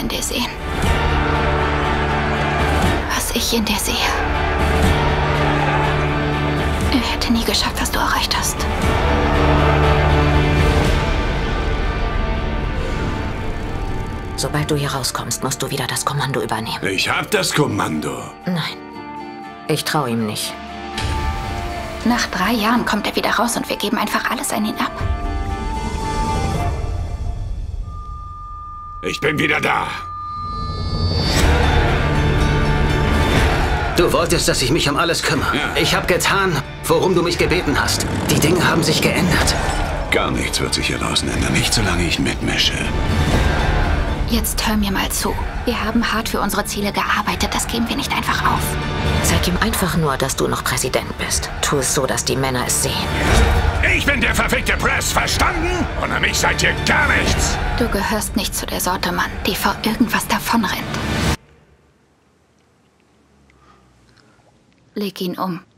in dir sehen. Was ich in dir sehe. Ich hätte nie geschafft, was du erreicht hast. Sobald du hier rauskommst, musst du wieder das Kommando übernehmen. Ich hab das Kommando. Nein, ich traue ihm nicht. Nach 3 Jahren kommt er wieder raus und wir geben einfach alles an ihn ab. Ich bin wieder da. Du wolltest, dass ich mich um alles kümmere. Ja. Ich habe getan, worum du mich gebeten hast. Die Dinge haben sich geändert. Gar nichts wird sich hier draußen ändern, nicht solange ich mitmische. Jetzt hör mir mal zu. Wir haben hart für unsere Ziele gearbeitet, das geben wir nicht einfach auf. Zeig ihm einfach nur, dass du noch Präsident bist. Tu es so, dass die Männer es sehen. Ich bin der verfickte Press, verstanden? Und an mich seid ihr gar nichts. Du gehörst nicht zu der Sorte, Mann, die vor irgendwas davonrennt. Leg ihn um.